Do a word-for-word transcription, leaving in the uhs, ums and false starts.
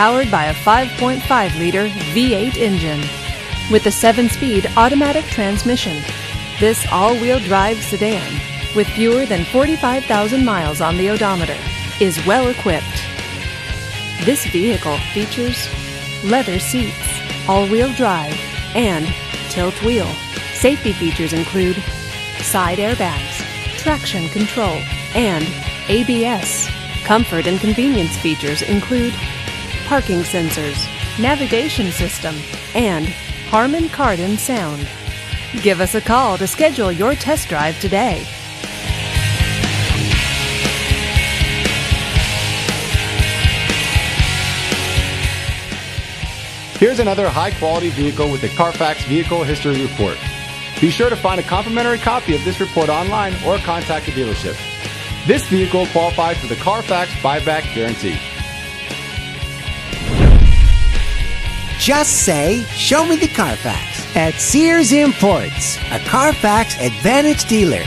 powered by a five point five liter V eight engine with a seven speed automatic transmission. This all-wheel drive sedan, with fewer than forty-five thousand miles on the odometer, is well equipped. This vehicle features leather seats, all-wheel drive, and tilt wheel. Safety features include side airbags, traction control, and A B S. Comfort and convenience features include parking sensors, navigation system, and Harman Kardon sound. Give us a call to schedule your test drive today. Here's another high-quality vehicle with the Carfax Vehicle History Report. Be sure to find a complimentary copy of this report online or contact the dealership. This vehicle qualifies for the Carfax Buyback Guarantee. Just say, "Show me the Carfax" at Sears Imports, a Carfax Advantage dealer.